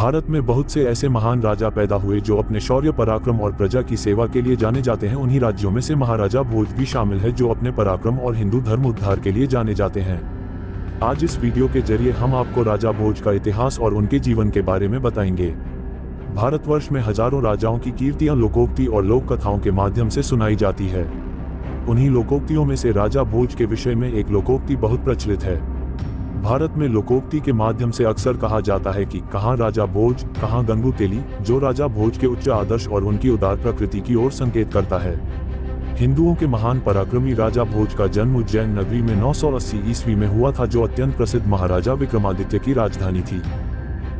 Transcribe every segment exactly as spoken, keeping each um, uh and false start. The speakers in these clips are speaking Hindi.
भारत में बहुत से ऐसे महान राजा पैदा हुए जो अपने शौर्य, पराक्रम और प्रजा की सेवा के लिए जाने जाते हैं। उन्हीं राज्यों में से महाराजा भोज भी शामिल है, जो अपने पराक्रम और हिंदू धर्म उद्धार के लिए जाने जाते हैं। आज इस वीडियो के जरिए हम आपको राजा भोज का इतिहास और उनके जीवन के बारे में बताएंगे। भारतवर्ष में हजारों राजाओं की कीर्तियां लोकोक्ति और लोक कथाओं के माध्यम से सुनाई जाती है। उन्हीं लोकोक्तियों में से राजा भोज के विषय में एक लोकोक्ति बहुत प्रचलित है। भारत में लोकोक्ति के माध्यम से अक्सर कहा जाता है कि कहाँ राजा भोज, कहाँ गंगू तेली, जो राजा भोज के उच्च आदर्श और उनकी उदार प्रकृति की ओर संकेत करता है। हिंदुओं के महान पराक्रमी राजा भोज का जन्म उज्जैन नगरी में नौ सौ अस्सी ईस्वी में हुआ था, जो अत्यंत प्रसिद्ध महाराजा विक्रमादित्य की राजधानी थी।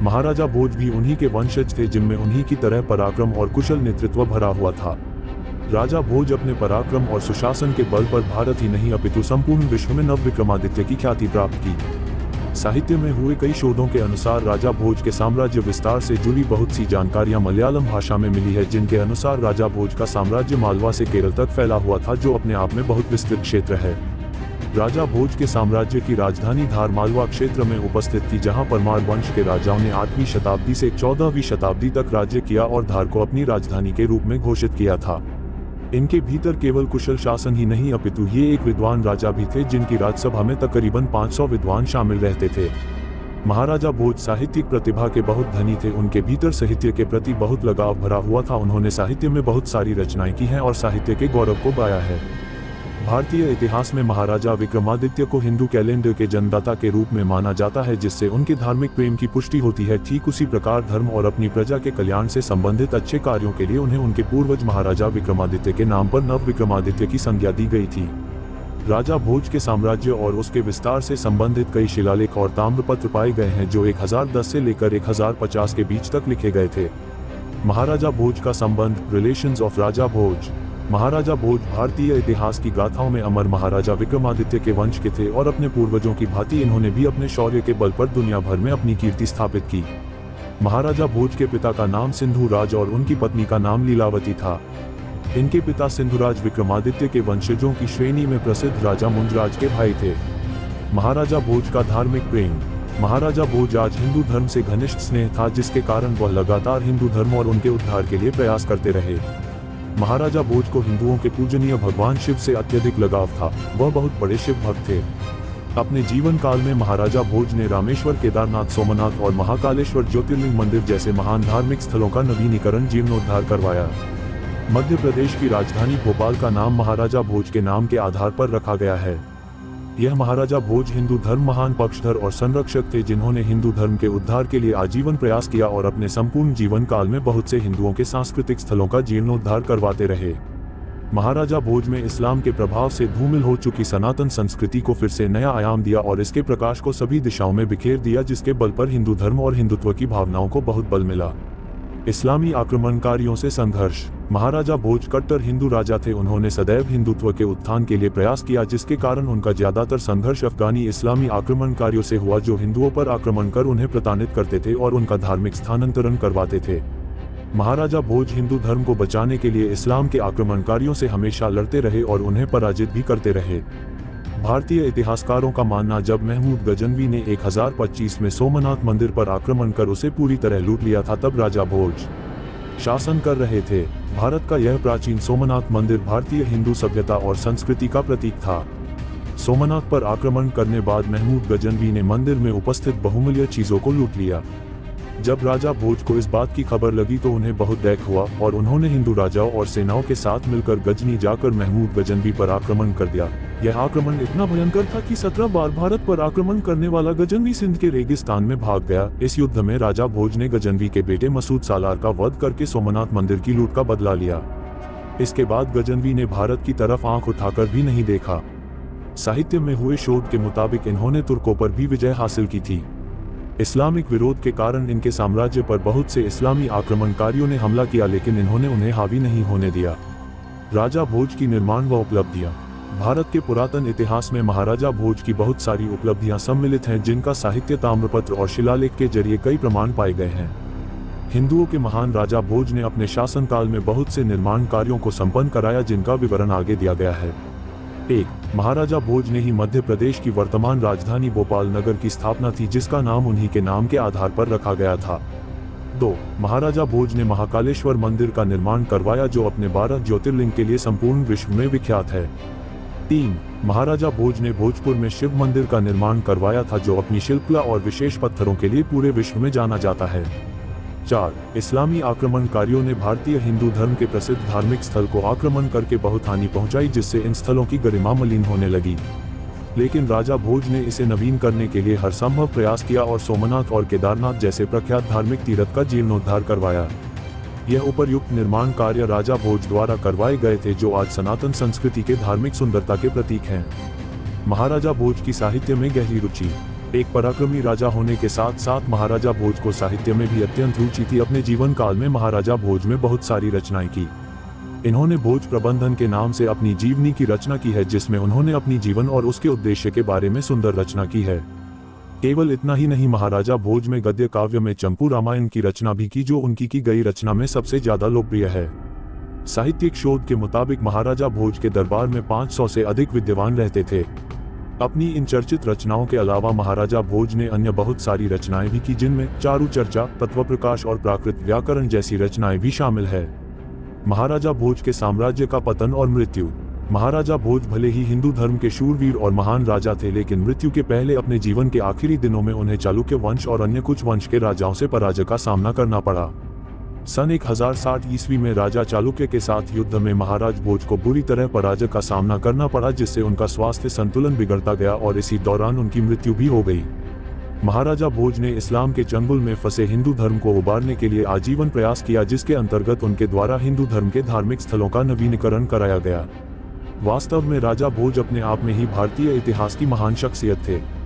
महाराजा भोज भी उन्हीं के वंशज थे, जिनमें उन्हीं की तरह पराक्रम और कुशल नेतृत्व भरा हुआ था। राजा भोज अपने पराक्रम और सुशासन के बल पर भारत ही नहीं अपितु संपूर्ण विश्व में नव विक्रमादित्य की ख्याति प्राप्त की। साहित्य में हुए कई शोधों के अनुसार राजा भोज के साम्राज्य विस्तार से जुड़ी बहुत सी जानकारियां मलयालम भाषा में मिली है, जिनके अनुसार राजा भोज का साम्राज्य मालवा से केरल तक फैला हुआ था, जो अपने आप में बहुत विस्तृत क्षेत्र है। राजा भोज के साम्राज्य की राजधानी धार मालवा क्षेत्र में उपस्थित थी, जहां परमार वंश के राजाओं ने आठवीं शताब्दी से चौदहवीं शताब्दी तक राज्य किया और धार को अपनी राजधानी के रूप में घोषित किया था। इनके भीतर केवल कुशल शासन ही नहीं अपितु ये एक विद्वान राजा भी थे, जिनकी राज्यसभा में तकरीबन पाँच सौ विद्वान शामिल रहते थे। महाराजा भोज साहित्यिक प्रतिभा के बहुत धनी थे। उनके भीतर साहित्य के प्रति बहुत लगाव भरा हुआ था। उन्होंने साहित्य में बहुत सारी रचनाएं की हैं और साहित्य के गौरव को गाया है। भारतीय इतिहास में महाराजा विक्रमादित्य को हिंदू कैलेंडर के जन्मदाता के रूप में माना जाता है, जिससे उनके धार्मिक प्रेम की पुष्टि होती है। ठीक उसी प्रकार धर्म और अपनी प्रजा के कल्याण से संबंधित अच्छे कार्यों के लिए उन्हें उनके पूर्वज महाराजा विक्रमादित्य के नाम पर नव विक्रमादित्य की संज्ञा दी गई थी। राजा भोज के साम्राज्य और उसके विस्तार से संबंधित कई शिलालेख और ताम्रपत्र पाए गए हैं, जो एक हजार दस से लेकर एक हजार पचास के बीच तक लिखे गए थे। महाराजा भोज का संबंध रिलेशंस ऑफ राजा भोज। महाराजा भोज भारतीय इतिहास की गाथाओं में अमर महाराजा विक्रमादित्य के वंश के थे और अपने पूर्वजों की भांति इन्होंने भी अपने शौर्य के बल पर दुनिया भर में अपनी कीर्ति स्थापित की। महाराजा भोज के पिता का नाम सिंधुराज और उनकी पत्नी का नाम लीलावती था। इनके पिता सिंधुराज विक्रमादित्य के वंशजों की श्रेणी में प्रसिद्ध राजा मुंजराज के भाई थे। महाराजा भोज का धार्मिक प्रेम। महाराजा भोज आज हिंदू धर्म से घनिष्ठ स्नेह था, जिसके कारण वह लगातार हिंदू धर्म और उनके उद्धार के लिए प्रयास करते रहे। महाराजा भोज को हिंदुओं के पूजनीय भगवान शिव से अत्यधिक लगाव था। वह बहुत बड़े शिव भक्त थे। अपने जीवन काल में महाराजा भोज ने रामेश्वर, केदारनाथ, सोमनाथ और महाकालेश्वर ज्योतिर्लिंग मंदिर जैसे महान धार्मिक स्थलों का नवीनीकरण, जीर्णोद्धार करवाया। मध्य प्रदेश की राजधानी भोपाल का नाम महाराजा भोज के नाम के आधार पर रखा गया है। यह महाराजा भोज हिंदू धर्म महान पक्षधर और संरक्षक थे, जिन्होंने हिंदू धर्म के उद्धार के लिए आजीवन प्रयास किया और अपने संपूर्ण जीवन काल में बहुत से हिंदुओं के सांस्कृतिक स्थलों का जीर्णोद्धार करवाते रहे। महाराजा भोज में इस्लाम के प्रभाव से धूमिल हो चुकी सनातन संस्कृति को फिर से नया आयाम दिया और इसके प्रकाश को सभी दिशाओं में बिखेर दिया, जिसके बल पर हिंदू धर्म और हिंदुत्व की भावनाओं को बहुत बल मिला। इस्लामी आक्रमणकारियों से संघर्ष। महाराजा भोज कट्टर हिंदू राजा थे। उन्होंने सदैव हिंदुत्व के उत्थान के लिए प्रयास किया, जिसके कारण उनका ज्यादातर संघर्ष अफगानी इस्लामी आक्रमणकारियों से हुआ, जो हिंदुओं पर आक्रमण कर उन्हें प्रताड़ित करते थे और उनका धार्मिक स्थानांतरण करवाते थे। महाराजा भोज हिंदू धर्म को बचाने के लिए इस्लाम के आक्रमणकारियों से हमेशा लड़ते रहे और उन्हें पराजित भी करते रहे। भारतीय इतिहासकारों का मानना, जब महमूद गजनवी ने एक हजार पच्चीस में सोमनाथ मंदिर पर आक्रमण कर उसे पूरी तरह लूट लिया था, तब राजा भोज शासन कर रहे थे। भारत का यह प्राचीन सोमनाथ मंदिर भारतीय हिंदू सभ्यता और संस्कृति का प्रतीक था। सोमनाथ पर आक्रमण करने बाद महमूद गजनवी ने मंदिर में उपस्थित बहुमूल्य चीजों को लूट लिया। जब राजा भोज को इस बात की खबर लगी तो उन्हें बहुत दैख हुआ और उन्होंने हिंदू राजाओं और सेनाओं के साथ मिलकर गजनी जाकर महमूद गजनवी पर आक्रमण कर दिया। यह आक्रमण इतना भयंकर था कि सत्रह बार भारत पर आक्रमण करने वाला गजनवी सिंध के रेगिस्तान में भाग गया। इस युद्ध में राजा भोज ने गजनवी के बेटे मसूद सालार का वध करके सोमनाथ मंदिर की लूट का बदला लिया। इसके बाद गजनवी ने भारत की तरफ आँख उठाकर भी नहीं देखा। साहित्य में हुए शोध के मुताबिक इन्होंने तुर्कों पर भी विजय हासिल की थी। इस्लामिक विरोध के कारण इनके साम्राज्य पर बहुत से इस्लामी आक्रमणकारियों ने हमला किया, लेकिन इन्होंने उन्हें हावी नहीं होने दिया। राजा भोज की निर्माण व उपलब्धियां। भारत के पुरातन इतिहास में महाराजा भोज की बहुत सारी उपलब्धियां सम्मिलित हैं, जिनका साहित्य, ताम्रपत्र और शिलालेख के जरिए कई प्रमाण पाए गए हैं। हिंदुओं के महान राजा भोज ने अपने शासनकाल में बहुत से निर्माण कार्यों को संपन्न कराया, जिनका विवरण आगे दिया गया है। एक, महाराजा भोज ने ही मध्य प्रदेश की वर्तमान राजधानी भोपाल नगर की स्थापना थी, जिसका नाम उन्हीं के नाम के आधार पर रखा गया था। दो महाराजा भोज ने महाकालेश्वर मंदिर का निर्माण करवाया, जो अपने बारह ज्योतिर्लिंग के लिए संपूर्ण विश्व में विख्यात है। तीन महाराजा भोज ने भोजपुर में शिव मंदिर का निर्माण करवाया था, जो अपनी शिल्पकला और विशेष पत्थरों के लिए पूरे विश्व में जाना जाता है। चार इस्लामी आक्रमणकारियों ने भारतीय हिंदू धर्म के प्रसिद्ध धार्मिक स्थल को आक्रमण करके बहुत हानि पहुंचाई, जिससे इन स्थलों की गरिमा मलिन होने लगी, लेकिन राजा भोज ने इसे नवीन करने के लिए हर संभव प्रयास किया और सोमनाथ और केदारनाथ जैसे प्रख्यात धार्मिक तीर्थ का जीर्णोद्धार करवाया। यह उपर्युक्त निर्माण कार्य राजा भोज द्वारा करवाए गए थे, जो आज सनातन संस्कृति के धार्मिक सुंदरता के प्रतीक हैं। महाराजा भोज की साहित्य में गहरी रुचि। एक पराक्रमी राजा होने के साथ साथ महाराजा भोज को साहित्य में भी अत्यंत रुचि थी। अपने जीवन काल में महाराजा भोज में बहुत सारी रचनाएं की। इन्होंने भोज प्रबंधन के नाम से अपनी जीवनी की रचना की है, जिसमें उन्होंने अपनी जीवन और उसके उद्देश्य के बारे में सुंदर रचना की है। केवल इतना ही नहीं, महाराजा भोज में गद्य काव्य में चंपू रामायण की रचना भी की, जो उनकी की गई रचना में सबसे ज्यादा लोकप्रिय है। साहित्यिक शोध के मुताबिक महाराजा भोज के दरबार में पाँच सौ से अधिक विद्वान रहते थे। अपनी इन चर्चित रचनाओं के अलावा महाराजा भोज ने अन्य बहुत सारी रचनाएं भी की, जिनमें चारु चर्चा, तत्व प्रकाश और प्राकृत व्याकरण जैसी रचनाएं भी शामिल है। महाराजा भोज के साम्राज्य का पतन और मृत्यु। महाराजा भोज भले ही हिंदू धर्म के शूरवीर और महान राजा थे, लेकिन मृत्यु के पहले अपने जीवन के आखिरी दिनों में उन्हें चालुक्य वंश और अन्य कुछ वंश के राजाओं से पराजय का सामना करना पड़ा। सन एक हज़ार साठ ईस्वी में राजा चालुक्य के साथ युद्ध में महाराज भोज को बुरी तरह पराजय का सामना करना पड़ा, जिससे उनका स्वास्थ्य संतुलन बिगड़ता गया और इसी दौरान उनकी मृत्यु भी हो गई। महाराजा भोज ने इस्लाम के चंगुल में फंसे हिंदू धर्म को उबारने के लिए आजीवन प्रयास किया, जिसके अंतर्गत उनके द्वारा हिंदू धर्म के धार्मिक स्थलों का नवीनीकरण कराया गया। वास्तव में राजा भोज अपने आप में ही भारतीय इतिहास की महान शख्सियत थे।